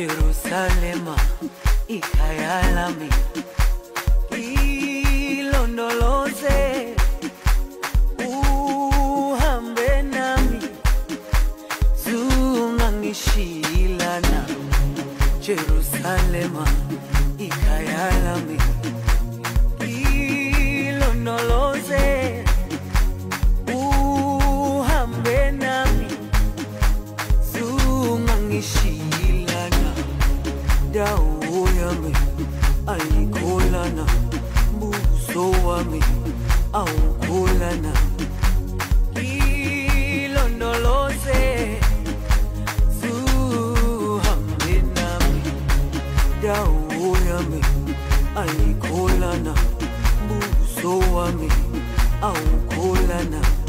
Jerusalema ikayalami ilondoloze, uhambe nami zungangishilana. Jerusalema ikayalami ilondoloze, uhambe nami zungangishilana. Dawo yami ayikolana, buso wami awukolana. Ilondoloze zuhambe nami. Dawo yami ayikolana, buso wami awukolana.